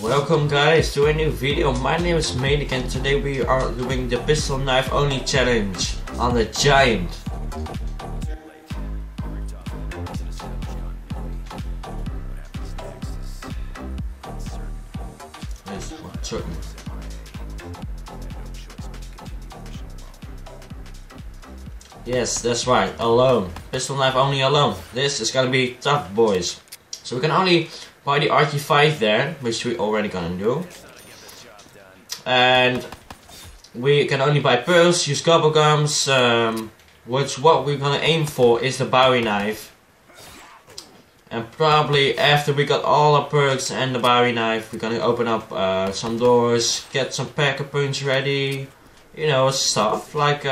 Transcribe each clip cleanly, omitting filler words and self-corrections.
Welcome guys to a new video. My name is Maniac and today we are doing the pistol knife only challenge on the Giant. Yes, one certain. Yes, that's right, alone. Pistol knife only alone. This is gonna be tough, boys. So we can only buy the RT5 there, which we already gonna do. And we can only buy pearls, use gobblegums, which what we're gonna aim for is the Bowie knife. And probably after we got all our perks and the Bowie knife, we're gonna open up some doors, get some Pack-a-Punch ready, you know, stuff like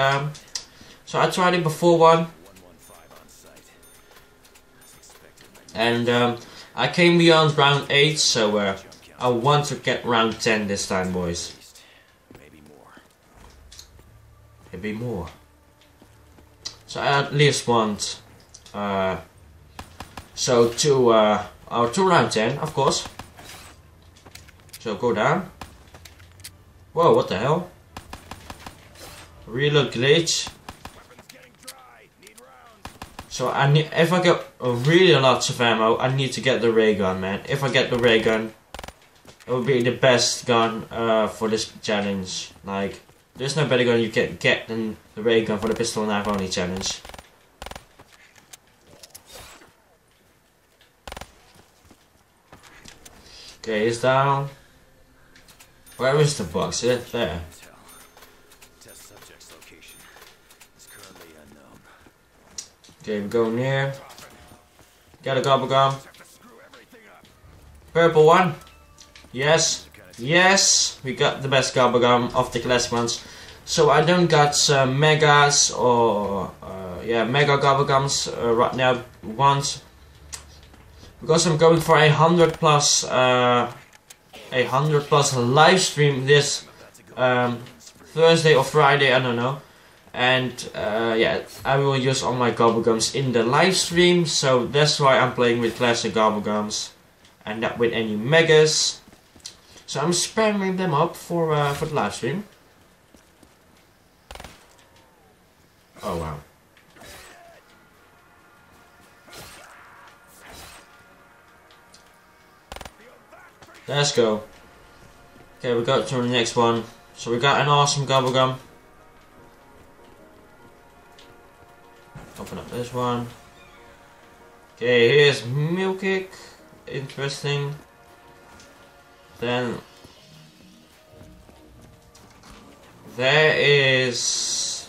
so I tried it before one. And I came beyond round 8, so I want to get round 10 this time, boys. Maybe more. So I at least want to round 10, of course. So go down. Whoa, what the hell? Reload glitch. So if I get really lots of ammo, I need to get the ray gun, man. If I get the ray gun, it would be the best gun for this challenge. Like, there's no better gun you can get than the ray gun for the pistol knife only challenge. Okay, he's down. Where is the box? Is it there? Okay, we're going here. Got a Gobblegum. Purple one. Yes. Yes. We got the best Gobblegum of the classic ones. So I don't got some megas or, mega Gobblegums right now once. Because I'm going for 100 plus live stream this Thursday or Friday, I don't know. And I will use all my Gobblegums in the live stream, so that's why I'm playing with classic Gobblegums and not with any megas. So I'm spamming them up for the live stream. Oh wow. Let's go. Okay, we got to the next one. So we got an awesome Gobblegum. Open up this one. Okay, here's Milk Kick. Interesting. Then there is,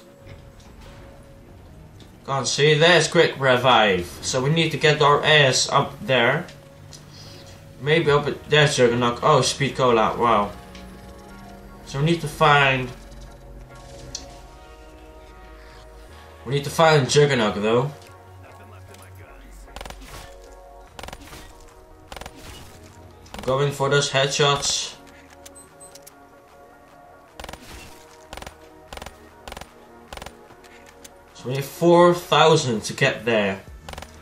can't see. There's Quick Revive. So we need to get our ass up there. Maybe up at there's Juggernog. Oh, Speed Cola. Wow. So we need to find. We need to find Juggernog though. I'm going for those headshots. So we need 4,000 to get there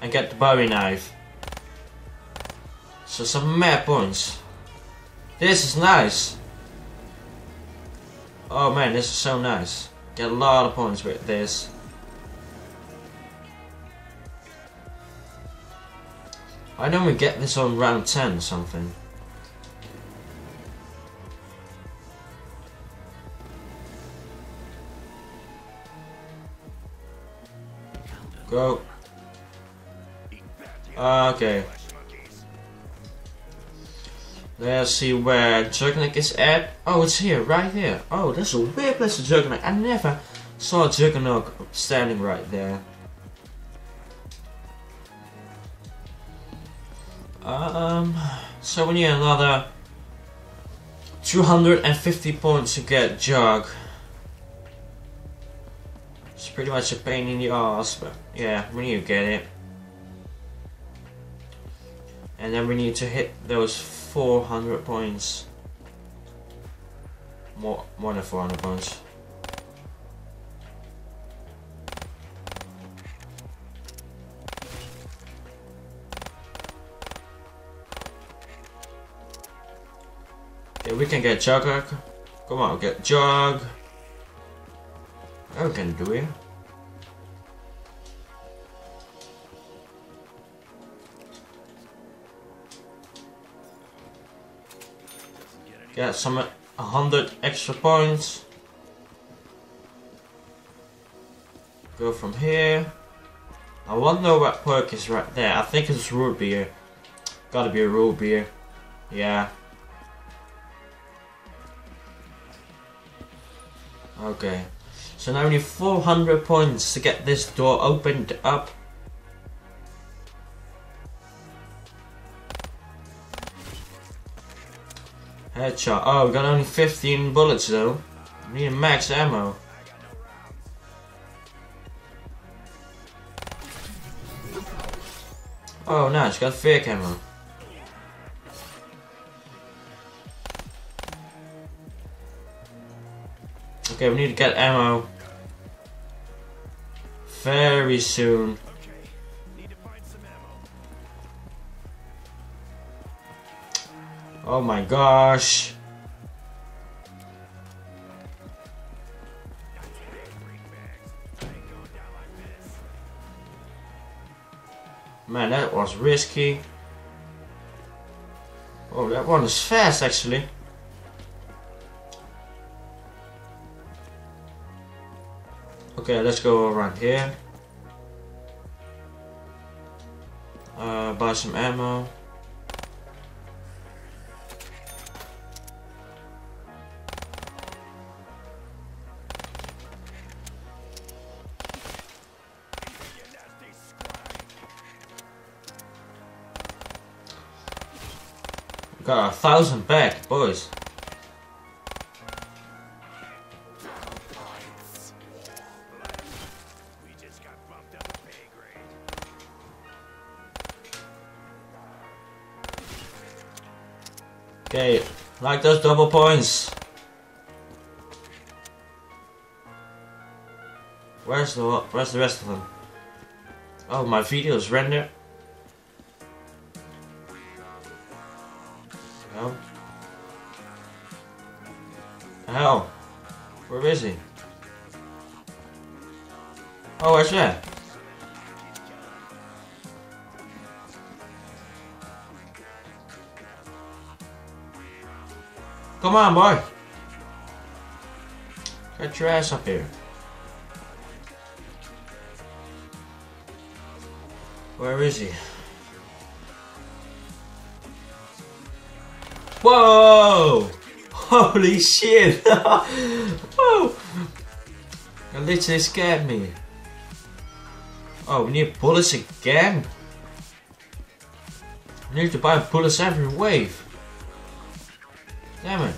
and get the Bowie knife. So some map points. This is nice. Oh man, this is so nice. Get a lot of points with this. Why don't we get this on round 10 or something? Go. Okay. Let's see where Juggernog is at. Oh, it's here, right here. Oh, that's a weird place to Juggernog. I never saw Juggernog standing right there. So we need another 250 points to get Jug. It's pretty much a pain in the ass, but yeah, we need to get it. And then we need to hit those 400 points. More than 400 points. Yeah, we can get Juggernog. Come on, get Jug. I can do it. Get some 100 extra points. Go from here. I wonder what perk is right there. I think it's root beer. Gotta be a root beer. Yeah. Okay. So now we need 400 points to get this door opened up. Headshot. Oh, we got only 15 bullets though. We need max ammo. Oh nice, got fake ammo. Okay, we need to get ammo very soon. Oh my gosh. Man, that was risky. Oh, that one is fast actually. Okay, let's go around here. Buy some ammo. Got 1,000 back, boys. Okay, like those double points. Where's the rest of them? Oh, my video is rendered. No. Hell, where is he? Oh, where's that? Come on, boy! Get your ass up here. Where is he? Whoa! Holy shit! Whoa! That literally scared me. Oh, we need bullets again? We need to buy bullets every wave. Damn it.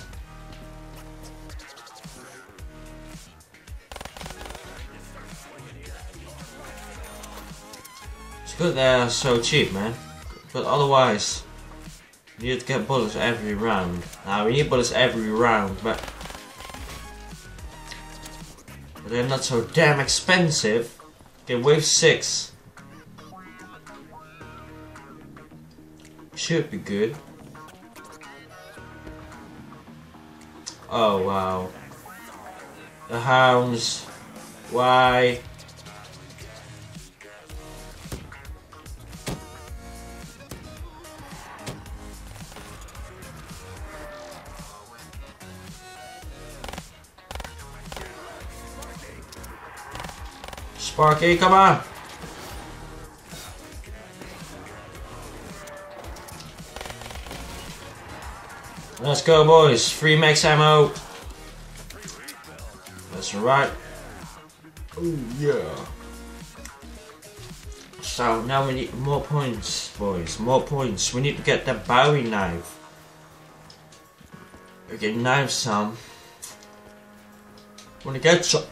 It's good they're so cheap, man. But otherwise, you need to get bullets every round. Now, we need bullets every round, but they're not so damn expensive. Okay, wave 6. Should be good. Oh wow. The hounds. Why? Sparky, come on. Let's go, boys. Free max ammo. That's right. Oh, yeah. So now we need more points, boys. More points. We need to get the Bowie knife. Okay, knife some. Wanna get some.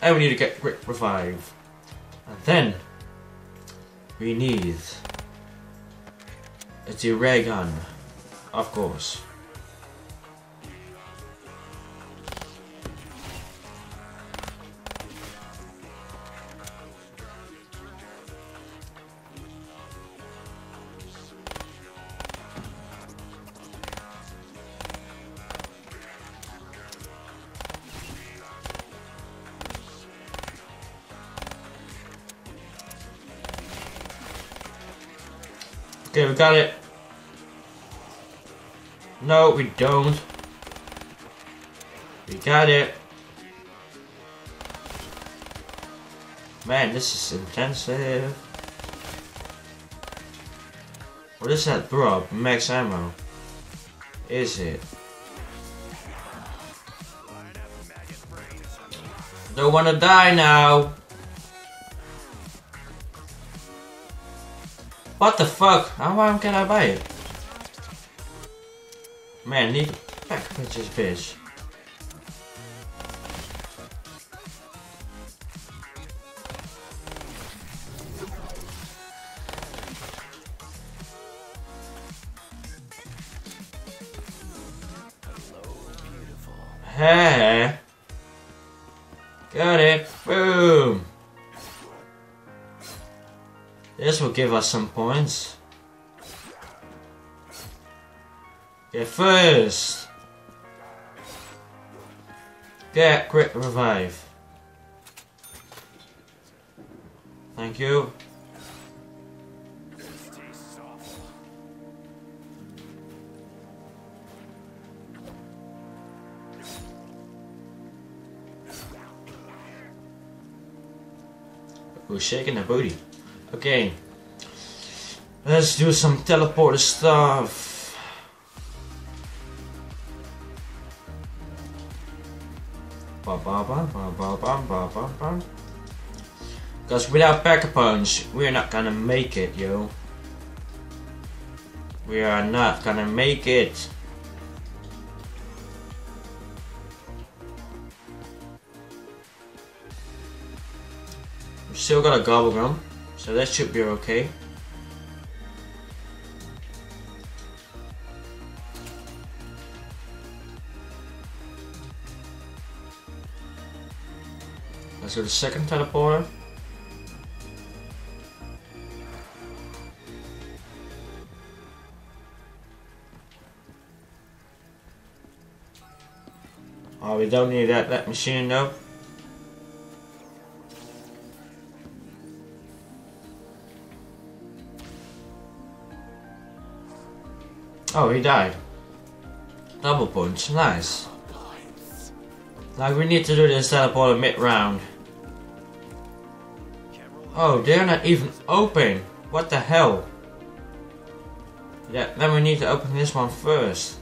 And we need to get Quick Revive. And then we need a Ray gun. Of course. We've got it. No, we don't. We got it. Man, this is intensive. What is that throw up? Max ammo. Is it? Don't wanna die now. What the fuck? How can I buy it? Man, need to pack-a-punch this bitch. Hey, got it. Boom. This will give us some points. Get first. Get Quick Revive. Thank you. We're shaking the booty. Okay, let's do some teleporter stuff. Because without Pack-a-Punch, we're not gonna make it, yo. We are not gonna make it. Still got a Gobblegum, so that should be okay. Let's do the second teleporter. Oh, we don't need that machine though. Oh, he died. Double punch, nice. Like, we need to do this teleporter mid-round. Oh, they're not even open. What the hell? Yeah, then we need to open this one first.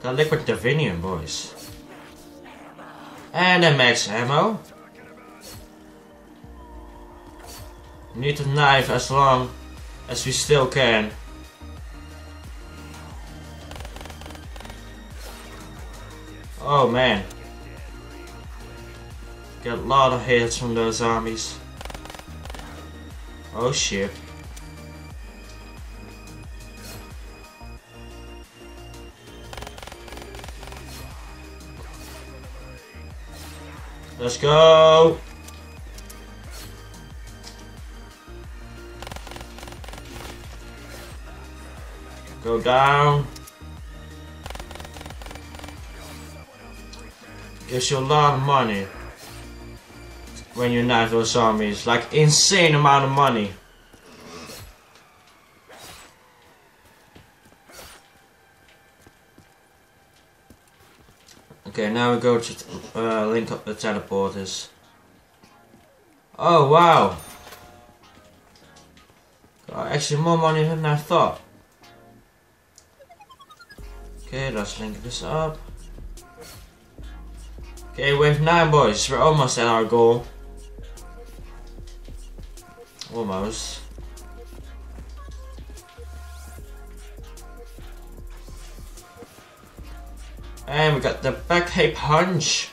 The Liquid Divinium, boys. And the max ammo. Need to knife as long as we still can. Oh man. Got a lot of hits from those zombies. Oh shit. Let's go! Go down. Gives you a lot of money when you knife those zombies. Like, insane amount of money. Okay, now we go to link up the teleporters. Oh wow! Got actually more money than I thought. Okay, let's link this up. Okay, wave 9 boys, we're almost at our goal. Almost. And we got the Pack-a-Punch.